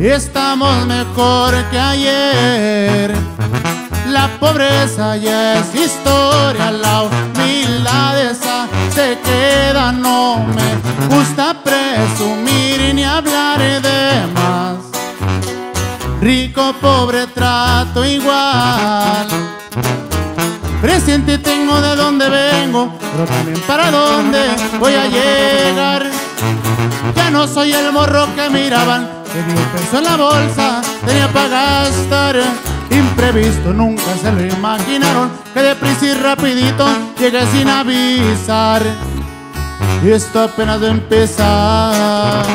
estamos mejor que ayer. La pobreza ya es historia, la humildad esa se queda. No me gusta presumir ni hablar de más. Rico, pobre, trato igual. Presente tengo de dónde vengo, pero también para dónde voy a llegar. Ya no soy el morro que miraban, que 10 pesos en la bolsa tenía para gastar. Imprevisto, nunca se lo imaginaron, que deprisa y rapidito llegué sin avisar. Y esto apenas va a empezar.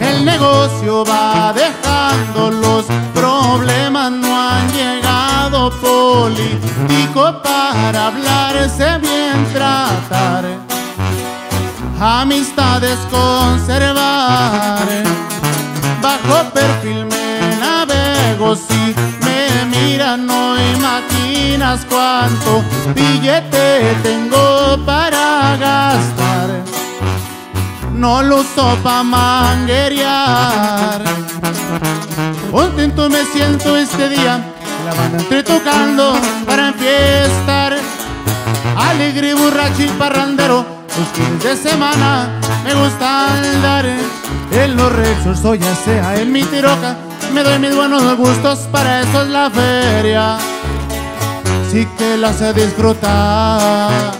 El negocio va dejando los problemas, no han llegado político para hablarse bien tratar, amistades conservar, bajo perfil me navego, si me miran no imaginas cuánto billete tengo para gastar. No lo uso pa' manguerear. Contento me siento este día, la banda estoy tocando para enfiestar. Alegre, borracho y parrandero, los fines de semana me gusta andar. En los Rexos o ya sea en mi tiroca, me doy mis buenos gustos, para eso es la feria. Sí que la sé disfrutar.